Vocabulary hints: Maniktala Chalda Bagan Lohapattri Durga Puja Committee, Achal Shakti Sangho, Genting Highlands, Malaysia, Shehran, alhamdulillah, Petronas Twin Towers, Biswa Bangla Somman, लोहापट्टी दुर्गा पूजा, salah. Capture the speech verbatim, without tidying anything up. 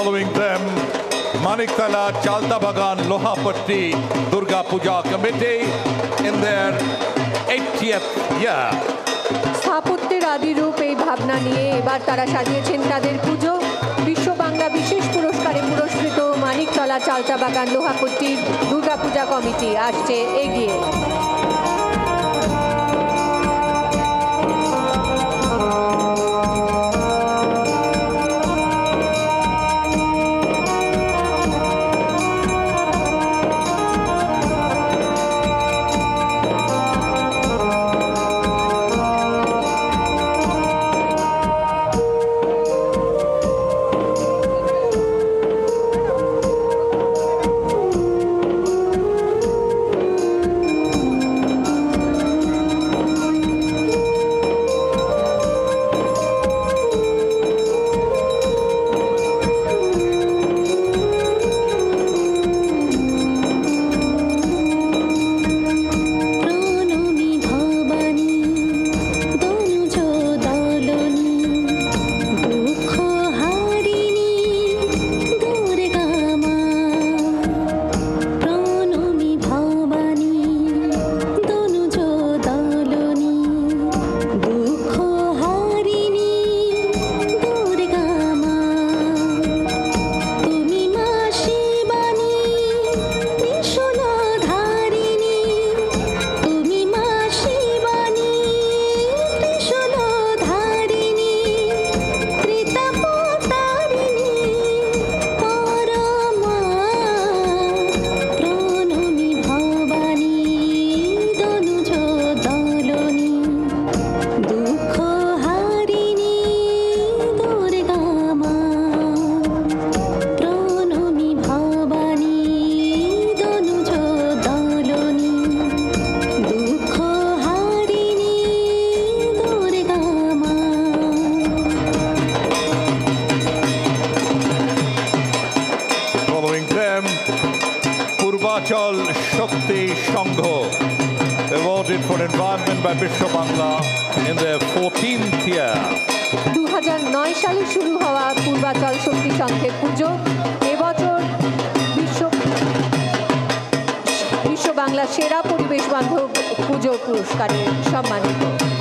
following them, Maniktala Chalda Bagan Lohapattri Durga Puja Committee in their eightieth year. स्थापत्य आदि रूप ए भावना निये एबार तारा साजिয়েছেন তাদের পুজো विश्व बांगला विशेष पुरस्कारे पुरस्कृत मानिकतला चालता बागान लोहापट्टी दुर्गा पूजा कमिटी आसছে এগিয়ে Achal Shakti Sangho, awarded for environment by Biswa Bangla in their fourteenth year. two thousand nine সালে শুরু হওয়া পূর্বাচল শক্তি সংঘের পূজো এবছর বিশ্ব বিশ্ব বাংলা সেরা পরিবেশ বান্ধব পূজো পুরস্কারে সম্মানিত।